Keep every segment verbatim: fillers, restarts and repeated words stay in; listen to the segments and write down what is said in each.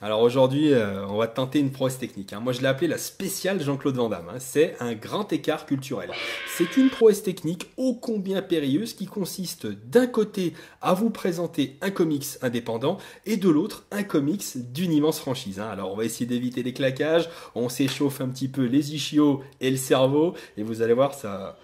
Alors aujourd'hui, euh, on va tenter une prouesse technique. Hein. Moi, je l'ai appelée la spéciale Jean-Claude Van Damme. Hein. C'est un grand écart culturel. C'est une prouesse technique ô combien périlleuse qui consiste d'un côté à vous présenter un comics indépendant et de l'autre un comics d'une immense franchise. Hein. Alors on va essayer d'éviter les claquages, on s'échauffe un petit peu les ischios et le cerveau et vous allez voir ça...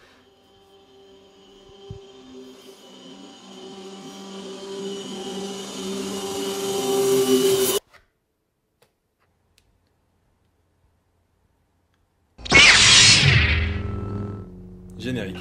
Générique.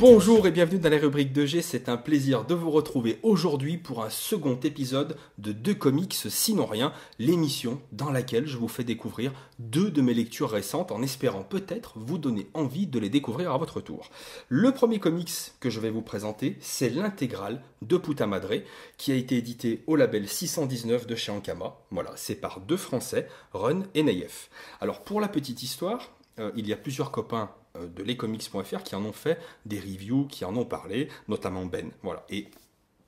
Bonjour et bienvenue dans les rubriques de Jé, c'est un plaisir de vous retrouver aujourd'hui pour un second épisode de Deux Comics Sinon Rien, l'émission dans laquelle je vous fais découvrir deux de mes lectures récentes en espérant peut-être vous donner envie de les découvrir à votre tour. Le premier comics que je vais vous présenter, c'est l'intégrale de Puta Madre qui a été édité au label six cent dix-neuf de chez Ankama. Voilà, c'est par deux Français, Run et Naïef. Alors pour la petite histoire, euh, il y a plusieurs copains euh, de lescomics point F R qui en ont fait des reviews, qui en ont parlé, notamment Ben. Voilà. Et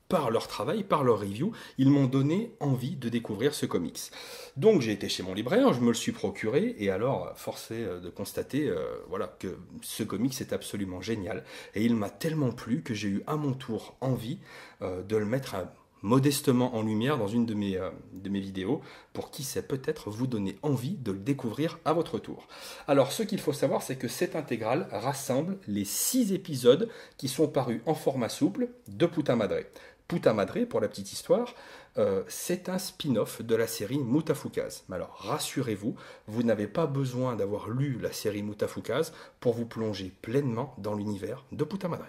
par leur travail, par leur review, ils m'ont donné envie de découvrir ce comics. Donc j'ai été chez mon libraire, je me le suis procuré, et alors forcé de constater euh, voilà, que ce comics est absolument génial. Et il m'a tellement plu que j'ai eu à mon tour envie euh, de le mettre à, modestement en lumière dans une de mes, euh, de mes vidéos, pour qui sait peut-être vous donner envie de le découvrir à votre tour. Alors ce qu'il faut savoir, c'est que cette intégrale rassemble les six épisodes qui sont parus en format souple de Puta Madre. Puta Madre, pour la petite histoire, euh, c'est un spin-off de la série Mutafukaze. Alors rassurez-vous, vous, vous n'avez pas besoin d'avoir lu la série Mutafukaze pour vous plonger pleinement dans l'univers de Puta Madre.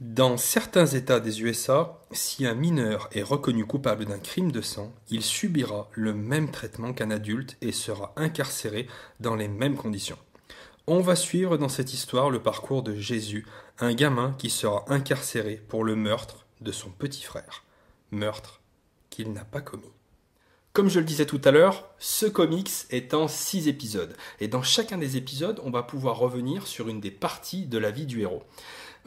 Dans certains États des U S A, si un mineur est reconnu coupable d'un crime de sang, il subira le même traitement qu'un adulte et sera incarcéré dans les mêmes conditions. On va suivre dans cette histoire le parcours de Jésus, un gamin qui sera incarcéré pour le meurtre de son petit frère. Meurtre qu'il n'a pas commis. Comme je le disais tout à l'heure, ce comics est en six épisodes. Et dans chacun des épisodes, on va pouvoir revenir sur une des parties de la vie du héros.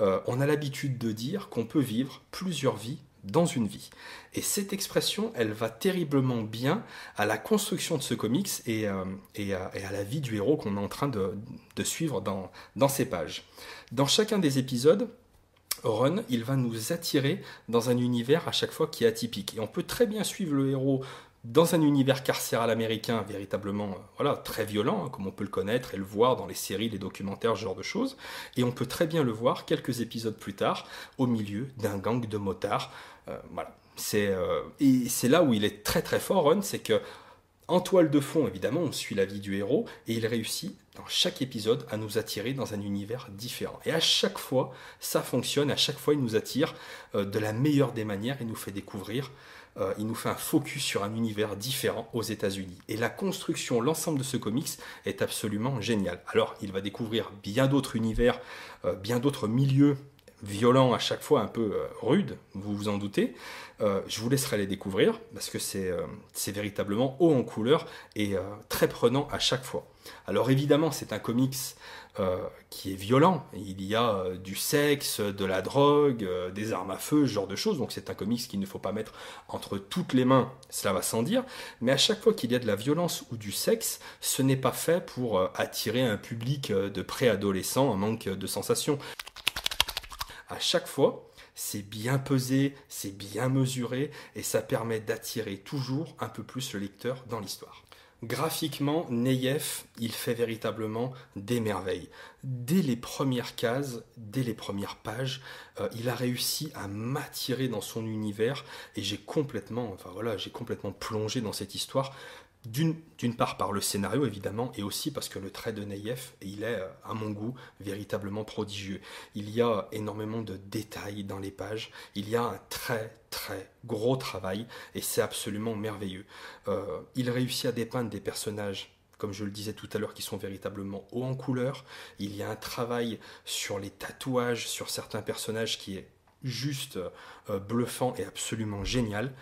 Euh, on a l'habitude de dire qu'on peut vivre plusieurs vies dans une vie. Et cette expression, elle va terriblement bien à la construction de ce comics et, euh, et, à, et à la vie du héros qu'on est en train de, de suivre dans, dans ces pages. Dans chacun des épisodes, Run, il va nous attirer dans un univers à chaque fois qui est atypique. Et on peut très bien suivre le héros dans un univers carcéral américain véritablement euh, voilà, très violent, hein, comme on peut le connaître et le voir dans les séries, les documentaires, ce genre de choses. Et on peut très bien le voir quelques épisodes plus tard, au milieu d'un gang de motards. Euh, voilà. C'est euh, et c'est là où il est très très fort, Run, c'est que en toile de fond, évidemment, on suit la vie du héros, et il réussit, dans chaque épisode, à nous attirer dans un univers différent. Et à chaque fois, ça fonctionne, à chaque fois, il nous attire euh, de la meilleure des manières, il nous fait découvrir, euh, il nous fait un focus sur un univers différent aux États-Unis. Et la construction, l'ensemble de ce comics est absolument génial. Alors, il va découvrir bien d'autres univers, euh, bien d'autres milieux, violent à chaque fois, un peu euh, rude, vous vous en doutez. Euh, je vous laisserai les découvrir parce que c'est euh, véritablement haut en couleur et euh, très prenant à chaque fois. Alors évidemment, c'est un comics euh, qui est violent. Il y a euh, du sexe, de la drogue, euh, des armes à feu, ce genre de choses. Donc c'est un comics qu'il ne faut pas mettre entre toutes les mains, cela va sans dire. Mais à chaque fois qu'il y a de la violence ou du sexe, ce n'est pas fait pour euh, attirer un public euh, de préadolescents, un manque de sensations. À chaque fois, c'est bien pesé, c'est bien mesuré et ça permet d'attirer toujours un peu plus le lecteur dans l'histoire. Graphiquement, Naïef, il fait véritablement des merveilles. Dès les premières cases, dès les premières pages, euh, il a réussi à m'attirer dans son univers et j'ai complètement, enfin voilà, j'ai complètement plongé dans cette histoire. D'une part par le scénario évidemment et aussi parce que le trait de Naïef, il est à mon goût véritablement prodigieux. Il y a énormément de détails dans les pages, il y a un très très gros travail et c'est absolument merveilleux. Euh, il réussit à dépeindre des personnages, comme je le disais tout à l'heure, qui sont véritablement hauts en couleur. Il y a un travail sur les tatouages, sur certains personnages qui est juste, euh, bluffant et absolument génial.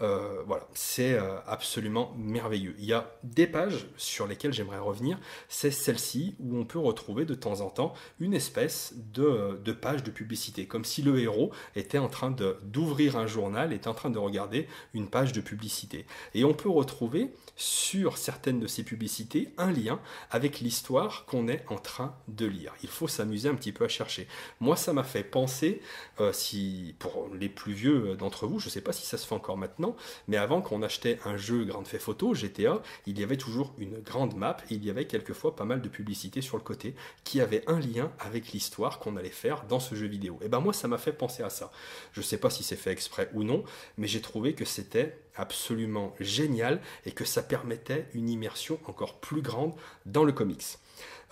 Euh, voilà, c'est euh, absolument merveilleux. Il y a des pages sur lesquelles j'aimerais revenir, c'est celle-ci où on peut retrouver de temps en temps une espèce de, de page de publicité, comme si le héros était en train d'ouvrir un journal, était en train de regarder une page de publicité. Et on peut retrouver sur certaines de ces publicités un lien avec l'histoire qu'on est en train de lire. Il faut s'amuser un petit peu à chercher. Moi, ça m'a fait penser, euh, si pour les plus vieux d'entre vous, je ne sais pas si ça se fait encore maintenant, mais avant qu'on achetait un jeu grande fait photo, G T A, il y avait toujours une grande map, et il y avait quelquefois pas mal de publicités sur le côté qui avaient un lien avec l'histoire qu'on allait faire dans ce jeu vidéo. Et ben moi, ça m'a fait penser à ça. Je sais pas si c'est fait exprès ou non, mais j'ai trouvé que c'était absolument génial et que ça permettait une immersion encore plus grande dans le comics.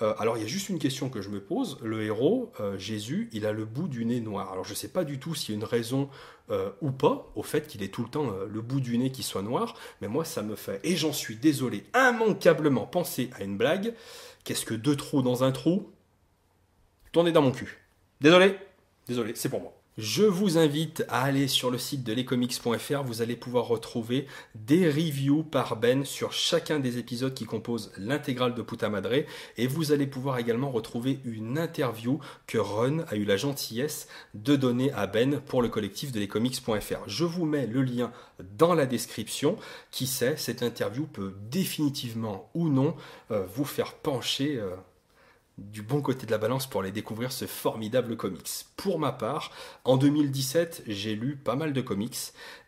Euh, alors il y a juste une question que je me pose, le héros, euh, Jésus, il a le bout du nez noir. Alors je ne sais pas du tout s'il y a une raison euh, ou pas au fait qu'il ait tout le temps euh, le bout du nez qui soit noir, mais moi ça me fait, et j'en suis désolé, immanquablement penser à une blague, qu'est-ce que deux trous dans un trou? Tournez dans mon cul. Désolé, désolé, c'est pour moi. Je vous invite à aller sur le site de lescomics point F R, vous allez pouvoir retrouver des reviews par Ben sur chacun des épisodes qui composent l'intégrale de Puta Madre, et vous allez pouvoir également retrouver une interview que Run a eu la gentillesse de donner à Ben pour le collectif de lescomics point F R. Je vous mets le lien dans la description. Qui sait, cette interview peut définitivement ou non euh, vous faire pencher... Euh du bon côté de la balance pour aller découvrir ce formidable comics. Pour ma part, en deux mille dix-sept, j'ai lu pas mal de comics,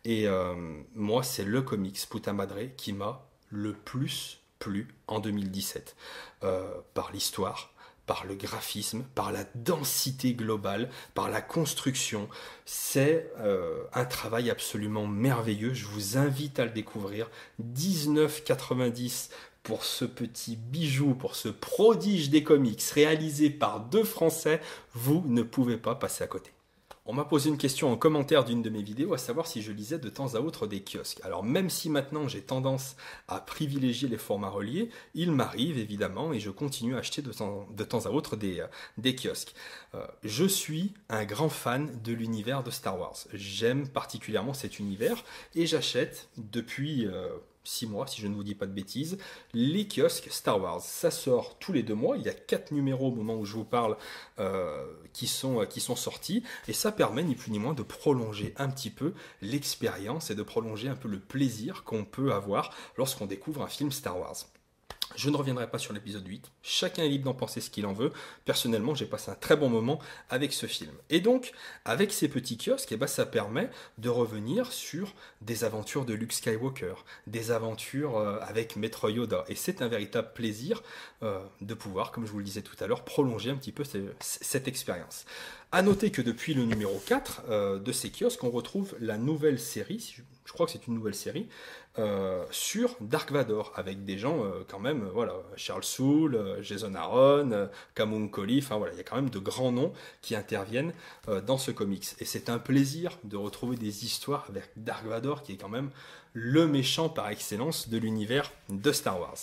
et euh, moi, c'est le comics Puta Madre qui m'a le plus plu en deux mille dix-sept. Euh, par l'histoire, par le graphisme, par la densité globale, par la construction. C'est euh, un travail absolument merveilleux. Je vous invite à le découvrir. dix-neuf quatre-vingt-dix pour ce petit bijou, pour ce prodige des comics réalisé par deux Français, vous ne pouvez pas passer à côté. On m'a posé une question en commentaire d'une de mes vidéos, à savoir si je lisais de temps à autre des kiosques. Alors même si maintenant j'ai tendance à privilégier les formats reliés, il m'arrive évidemment et je continue à acheter de temps, de temps à autre des, euh, des kiosques. Euh, je suis un grand fan de l'univers de Star Wars. J'aime particulièrement cet univers et j'achète depuis... Euh, six mois, si je ne vous dis pas de bêtises, les kiosques Star Wars. Ça sort tous les deux mois, il y a quatre numéros au moment où je vous parle euh, qui sont, qui sont sortis, et ça permet ni plus ni moins de prolonger un petit peu l'expérience et de prolonger un peu le plaisir qu'on peut avoir lorsqu'on découvre un film Star Wars. Je ne reviendrai pas sur l'épisode huit, chacun est libre d'en penser ce qu'il en veut. Personnellement, j'ai passé un très bon moment avec ce film. Et donc, avec ces petits kiosques, eh ben, ça permet de revenir sur des aventures de Luke Skywalker, des aventures avec Maître Yoda. Et c'est un véritable plaisir euh, de pouvoir, comme je vous le disais tout à l'heure, prolonger un petit peu ces, cette expérience. A noter que depuis le numéro quatre euh, de ces kiosques, on retrouve la nouvelle série, je crois que c'est une nouvelle série, euh, sur Dark Vador, avec des gens euh, quand même, voilà, Charles Soule, euh, Jason Aaron, euh, Kamon Koli, enfin voilà, il y a quand même de grands noms qui interviennent euh, dans ce comics. Et c'est un plaisir de retrouver des histoires avec Dark Vador, qui est quand même le méchant par excellence de l'univers de Star Wars.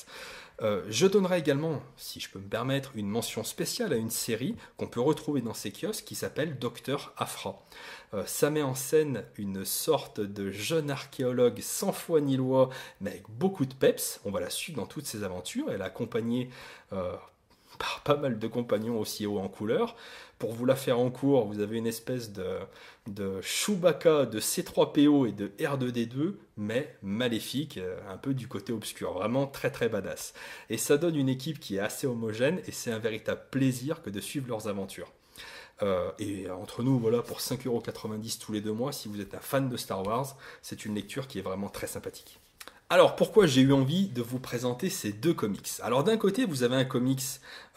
Euh, je donnerai également, si je peux me permettre, une mention spéciale à une série qu'on peut retrouver dans ces kiosques qui s'appelle Docteur Afra. Euh, ça met en scène une sorte de jeune archéologue sans foi ni loi, mais avec beaucoup de peps. On va la suivre dans toutes ses aventures. Elle est accompagnée euh, par pas mal de compagnons aussi hauts en couleur. Pour vous la faire en cours, vous avez une espèce de, de Choubaka, de C trois P O et de R deux D deux, mais maléfique, un peu du côté obscur, vraiment très très badass. Et ça donne une équipe qui est assez homogène, et c'est un véritable plaisir que de suivre leurs aventures. Euh, et entre nous, voilà, pour cinq euros quatre-vingt-dix tous les deux mois, si vous êtes un fan de Star Wars, c'est une lecture qui est vraiment très sympathique. Alors, pourquoi j'ai eu envie de vous présenter ces deux comics? Alors, d'un côté, vous avez un comics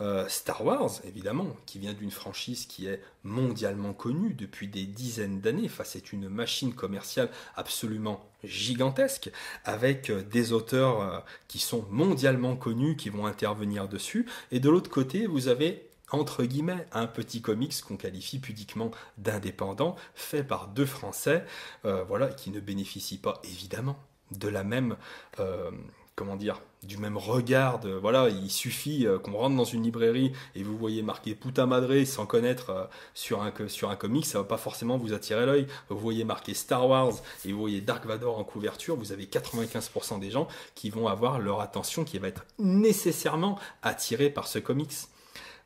euh, Star Wars, évidemment, qui vient d'une franchise qui est mondialement connue depuis des dizaines d'années. Enfin, c'est une machine commerciale absolument gigantesque, avec des auteurs euh, qui sont mondialement connus, qui vont intervenir dessus. Et de l'autre côté, vous avez... entre guillemets, un petit comics qu'on qualifie pudiquement d'indépendant, fait par deux Français, euh, voilà, qui ne bénéficient pas évidemment de la même euh, comment dire, du même regard. De, voilà, il suffit euh, qu'on rentre dans une librairie et vous voyez marqué Puta Madre sans connaître euh, sur, un, sur un comic, ça va pas forcément vous attirer l'œil. Vous voyez marqué Star Wars et vous voyez Dark Vador en couverture, vous avez quatre-vingt-quinze pour cent des gens qui vont avoir leur attention qui va être nécessairement attirée par ce comics.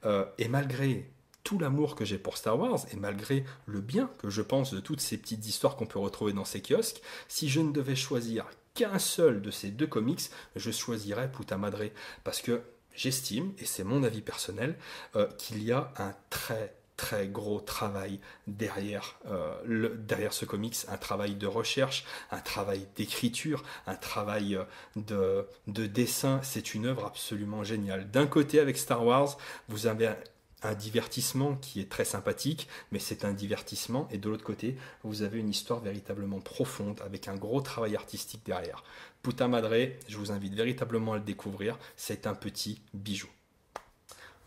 Euh, et malgré tout l'amour que j'ai pour Star Wars, et malgré le bien que je pense de toutes ces petites histoires qu'on peut retrouver dans ces kiosques, si je ne devais choisir qu'un seul de ces deux comics, je choisirais Puta Madre, parce que j'estime, et c'est mon avis personnel, euh, qu'il y a un très très gros travail derrière, euh, le, derrière ce comics, un travail de recherche, un travail d'écriture, un travail de, de dessin. C'est une œuvre absolument géniale. D'un côté, avec Star Wars, vous avez un, un divertissement qui est très sympathique, mais c'est un divertissement, et de l'autre côté, vous avez une histoire véritablement profonde, avec un gros travail artistique derrière. Puta Madre, je vous invite véritablement à le découvrir, c'est un petit bijou.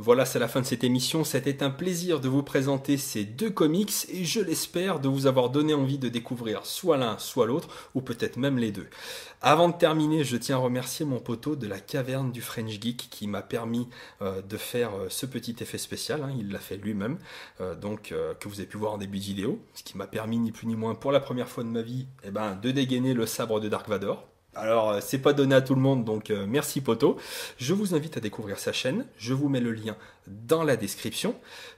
Voilà, c'est la fin de cette émission. C'était un plaisir de vous présenter ces deux comics et je l'espère de vous avoir donné envie de découvrir soit l'un, soit l'autre, ou peut-être même les deux. Avant de terminer, je tiens à remercier mon poteau de la caverne du French Geek qui m'a permis euh, de faire euh, ce petit effet spécial. Hein, il l'a fait lui-même, euh, donc euh, que vous avez pu voir en début de vidéo, ce qui m'a permis ni plus ni moins pour la première fois de ma vie eh ben, de dégainer le sabre de Dark Vador. Alors, c'est pas donné à tout le monde, donc euh, merci Poto. Je vous invite à découvrir sa chaîne, je vous mets le lien dans la description.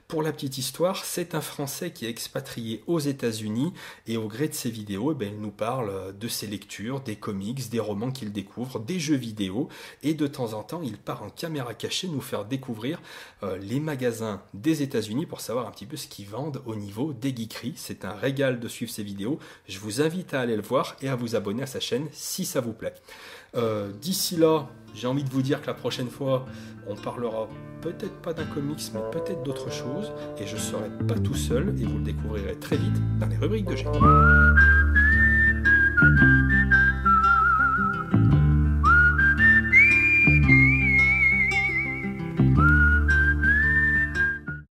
Pour la petite histoire, c'est un Français qui est expatrié aux États-Unis et au gré de ses vidéos, eh bien, il nous parle de ses lectures, des comics, des romans qu'il découvre, des jeux vidéo et de temps en temps, il part en caméra cachée nous faire découvrir euh, les magasins des États-Unis pour savoir un petit peu ce qu'ils vendent au niveau des geekeries. C'est un régal de suivre ses vidéos. Je vous invite à aller le voir et à vous abonner à sa chaîne si ça vous plaît. Euh, d'ici là, j'ai envie de vous dire que la prochaine fois, on parlera peut-être pas d'un comics, mais peut-être d'autre chose, et je serai pas tout seul, et vous le découvrirez très vite dans les rubriques de Jé.